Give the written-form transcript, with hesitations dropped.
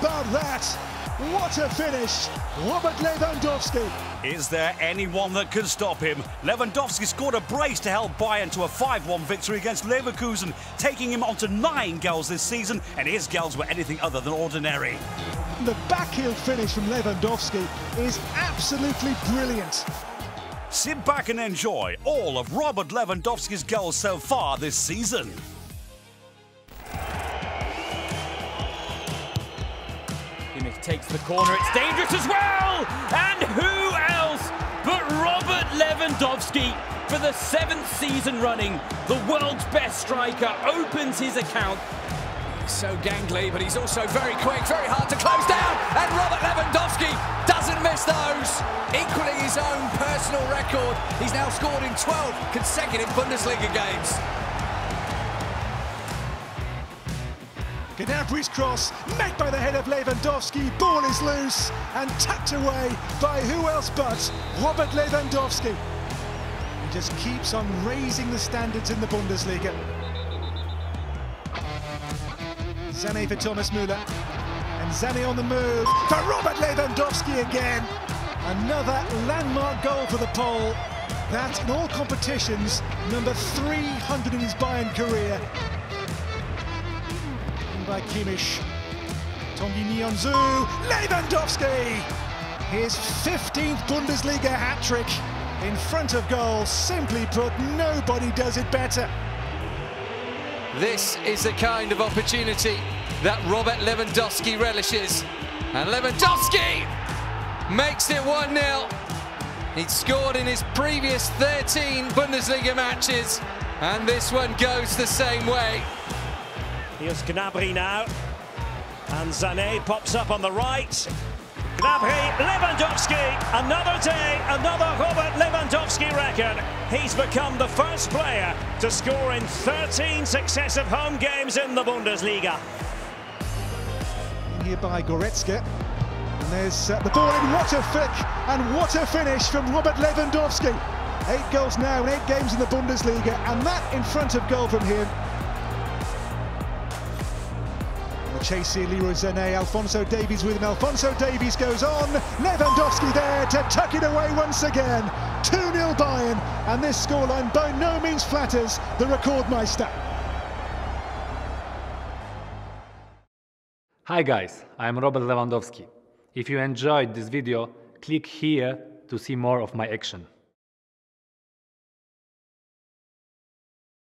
about that? What a finish! Robert Lewandowski. Is there anyone that could stop him? Lewandowski scored a brace to help Bayern to a 5-1 victory against Leverkusen, taking him on to 9 goals this season, and his goals were anything other than ordinary. The backheel finish from Lewandowski is absolutely brilliant. Sit back and enjoy all of Robert Lewandowski's goals so far this season. Kimmich takes the corner, it's dangerous as well! And who else but Robert Lewandowski, for the 7th season running, the world's best striker, opens his account. He's so gangly, but he's also very quick, very hard to close down, and Robert Lewandowski doesn't miss those, equaling his own personal record. He's now scored in 12 consecutive Bundesliga games. Gnabry's cross, met by the head of Lewandowski, ball is loose and tucked away by who else but Robert Lewandowski. He just keeps on raising the standards in the Bundesliga. Sane for Thomas Müller, and Sane on the move for Robert Lewandowski again. Another landmark goal for the Pole. That's in all competitions, number 300 in his Bayern career. By Kimmich, Tanguy Nianzou, Lewandowski! His 15th Bundesliga hat-trick in front of goal. Simply put, nobody does it better. This is the kind of opportunity that Robert Lewandowski relishes. And Lewandowski makes it 1-0. He'd scored in his previous 13 Bundesliga matches, and this one goes the same way. Here's Gnabry now, and Sané pops up on the right. Gnabry, Lewandowski, another day, another Robert Lewandowski record. He's become the first player to score in 13 successive home games in the Bundesliga. Here by Goretzka, and there's the ball in, what a flick, and what a finish from Robert Lewandowski. 8 goals now in 8 games in the Bundesliga, and that in front of goal from him. Chase here, Leroy Sane, Alphonso Davies with him, Alphonso Davies goes on, Lewandowski there to tuck it away once again. 2-0 Bayern, and this scoreline by no means flatters the recordmeister. Hi guys, I'm Robert Lewandowski. If you enjoyed this video, click here to see more of my action.